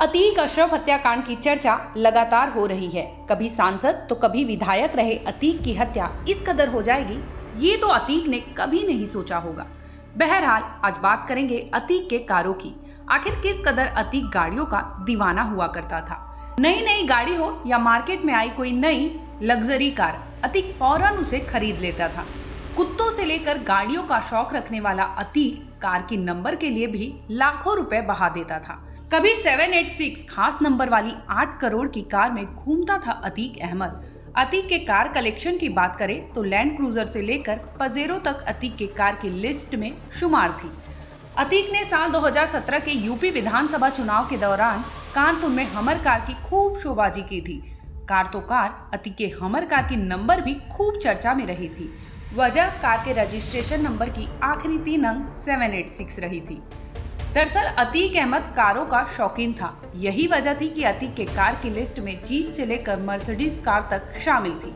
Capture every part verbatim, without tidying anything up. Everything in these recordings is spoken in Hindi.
अतीक अशरफ हत्याकांड की चर्चा लगातार हो रही है। कभी सांसद तो कभी विधायक रहे अतीक की हत्या इस कदर हो जाएगी, ये तो अतीक ने कभी नहीं सोचा होगा। बहरहाल आज बात करेंगे अतीक के कारों की। आखिर किस कदर अतीक गाड़ियों का दीवाना हुआ करता था। नई नई गाड़ी हो या मार्केट में आई कोई नई लग्जरी कार, अतीक फौरन उसे खरीद लेता था। कुत्तों से लेकर गाड़ियों का शौक रखने वाला अतीक कार की नंबर के लिए भी लाखों रुपए बहा देता था। कभी सेवन एट सिक्स खास नंबर वाली आठ करोड़ की कार में घूमता था अतीक अहमद। अतीक के कार कलेक्शन की बात करें तो लैंड क्रूजर से लेकर पजेरो तक अतीक के कार की लिस्ट में शुमार थी। अतीक ने साल दो हज़ार सत्रह के यूपी विधानसभा चुनाव के दौरान कानपुर में हमर कार की खूब शोभाजी की थी। कार तो कार, अतीक के हमर कार की नंबर भी खूब चर्चा में रही थी। वजह कार के रजिस्ट्रेशन नंबर की आखिरी तीन अंक सेवन एट सिक्स रही थी। दरअसल अतीक अहमद कारों का शौकीन था। यही वजह थी कि अतीक के कार की लिस्ट में जीप से लेकर मर्सिडीज कार तक शामिल थी।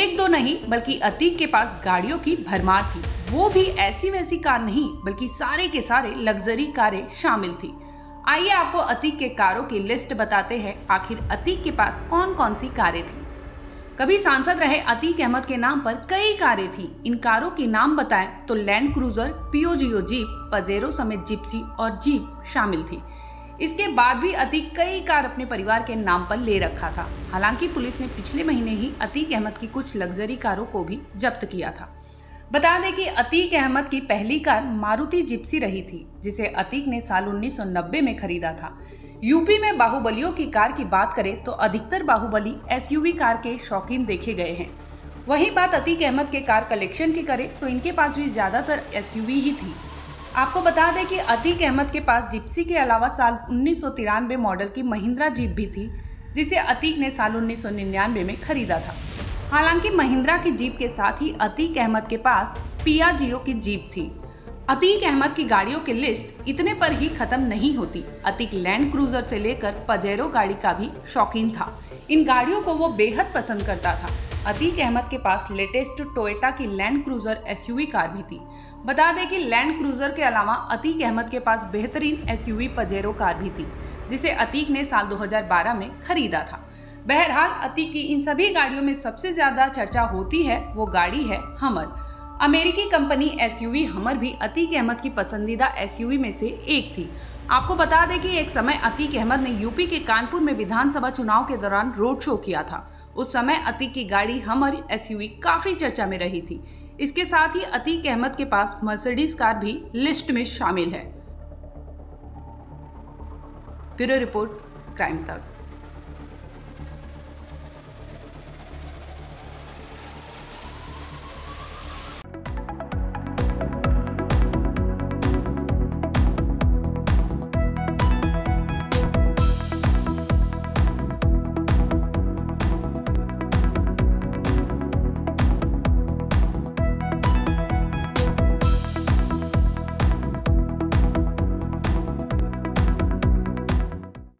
एक दो नहीं बल्कि अतीक के पास गाड़ियों की भरमार थी। वो भी ऐसी वैसी कार नहीं बल्कि सारे के सारे लग्जरी कारें शामिल थी। आइए आपको अतीक के कारों की लिस्ट बताते हैं, आखिर अतीक के पास कौन कौन सी कारें थी। कभी सांसद रहे अतीक अहमद के नाम पर कई कारें थी। इन कारों के नाम बताएं तो land cruiser, Piaggio jeep, Pajero समेत जिप्सी और जीप शामिल थी। इसके बाद भी अतीक कई कार अपने परिवार के नाम पर ले रखा था। हालांकि पुलिस ने पिछले महीने ही अतीक अहमद की कुछ लग्जरी कारों को भी जब्त किया था। बता दें कि अतीक अहमद की पहली कार मारुति जिप्सी रही थी, जिसे अतीक ने साल उन्नीस सौ नब्बे में खरीदा था। यूपी में बाहुबलियों की कार की बात करें तो अधिकतर बाहुबली एसयूवी कार के शौकीन देखे गए हैं। वहीं बात अतीक अहमद के कार कलेक्शन की करें तो इनके पास भी ज़्यादातर एसयूवी ही थी। आपको बता दें कि अतीक अहमद के पास जिप्सी के अलावा साल उन्नीस सौ तिरानवे मॉडल की महिंद्रा जीप भी थी, जिसे अतीक ने साल उन्नीस सौ निन्यानवे में खरीदा था। हालांकि महिंद्रा की जीप के साथ ही अतीक अहमद के पास पियाजियो की जीप थी। अतीक अहमद की गाड़ियों की लिस्ट इतने पर ही खत्म नहीं होती। अतीक लैंड क्रूजर से लेकर पजेरो गाड़ी का भी शौकीन था। इन गाड़ियों को वो बेहद पसंद करता था। अतीक अहमद के पास लेटेस्ट टोयोटा की लैंड क्रूजर एसयूवी कार भी थी। बता दें कि लैंड क्रूजर के अलावा अतीक अहमद के पास बेहतरीन एसयूवी पजेरो कार भी थी, जिसे अतीक ने साल दो हज़ार बारह में खरीदा था। बहरहाल अतीक की इन सभी गाड़ियों में सबसे ज्यादा चर्चा होती है, वो गाड़ी है हमर। अमेरिकी कंपनी एसयूवी हमर भी अतीक अहमद की पसंदीदा एसयूवी में से एक थी। आपको बता दें कि एक समय अतीक अहमद ने यूपी के कानपुर में विधानसभा चुनाव के दौरान रोड शो किया था। उस समय अतीक की गाड़ी हमर एसयूवी काफी चर्चा में रही थी। इसके साथ ही अतीक अहमद के पास मर्सिडीज कार भी लिस्ट में शामिल है। ब्यूरो रिपोर्ट, क्राइम तक।